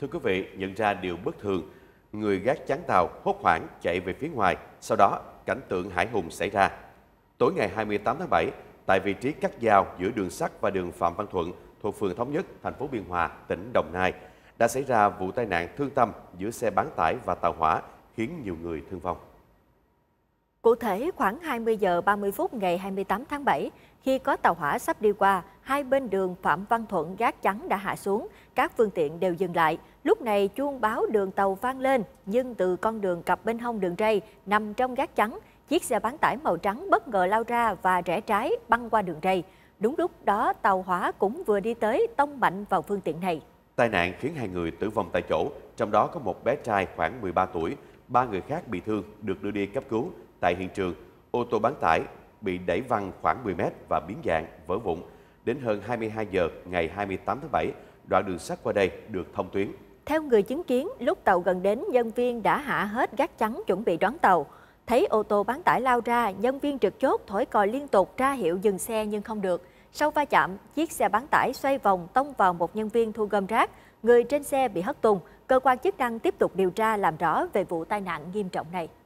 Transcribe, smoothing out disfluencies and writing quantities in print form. Thưa quý vị, nhận ra điều bất thường, người gác chắn tàu hốt hoảng chạy về phía ngoài, sau đó cảnh tượng hãi hùng xảy ra. Tối ngày 28 tháng 7, tại vị trí cắt giao giữa đường sắt và đường Phạm Văn Thuận thuộc phường Thống Nhất, thành phố Biên Hòa, tỉnh Đồng Nai, đã xảy ra vụ tai nạn thương tâm giữa xe bán tải và tàu hỏa, khiến nhiều người thương vong. Cụ thể, khoảng 20 giờ 30 phút ngày 28 tháng 7, khi có tàu hỏa sắp đi qua, hai bên đường Phạm Văn Thuận gác chắn đã hạ xuống, các phương tiện đều dừng lại. Lúc này, chuông báo đường tàu vang lên, nhưng từ con đường cặp bên hông đường ray nằm trong gác chắn, chiếc xe bán tải màu trắng bất ngờ lao ra và rẽ trái băng qua đường ray. Đúng lúc đó, tàu hỏa cũng vừa đi tới tông mạnh vào phương tiện này. Tai nạn khiến hai người tử vong tại chỗ, trong đó có một bé trai khoảng 13 tuổi, ba người khác bị thương được đưa đi cấp cứu. Tại hiện trường, ô tô bán tải bị đẩy văng khoảng 10 mét và biến dạng, vỡ vụn. Đến hơn 22 giờ ngày 28 tháng 7, đoạn đường sắt qua đây được thông tuyến. Theo người chứng kiến, lúc tàu gần đến, nhân viên đã hạ hết gác chắn chuẩn bị đón tàu. Thấy ô tô bán tải lao ra, nhân viên trực chốt thổi còi liên tục ra hiệu dừng xe nhưng không được. Sau va chạm, chiếc xe bán tải xoay vòng tông vào một nhân viên thu gom rác. Người trên xe bị hất tung. Cơ quan chức năng tiếp tục điều tra làm rõ về vụ tai nạn nghiêm trọng này.